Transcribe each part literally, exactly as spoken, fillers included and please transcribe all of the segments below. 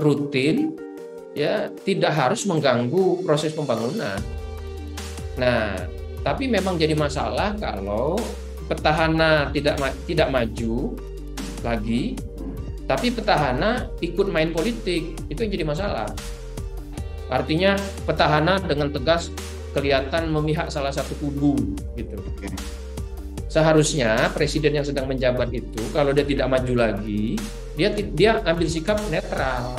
rutin ya tidak harus mengganggu proses pembangunan. Nah, tapi memang jadi masalah kalau petahana tidak tidak maju lagi, tapi petahana ikut main politik, itu yang jadi masalah. Artinya petahana dengan tegas kelihatan memihak salah satu kubu gitu. Seharusnya presiden yang sedang menjabat itu kalau dia tidak maju lagi, dia dia ambil sikap netral.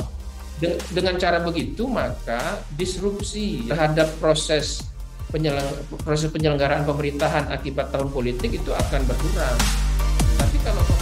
De, dengan cara begitu maka disrupsi terhadap proses Penyelenggara, proses penyelenggaraan pemerintahan akibat tahun politik itu akan berkurang. Tapi kalau